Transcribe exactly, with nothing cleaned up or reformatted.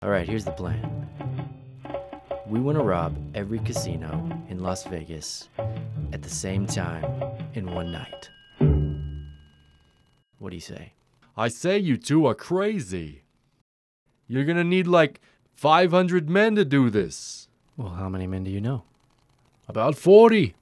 Alright, here's the plan. We want to rob every casino in Las Vegas at the same time in one night. What do you say? I say you two are crazy. You're gonna need like five hundred men to do this. Well, how many men do you know? About forty.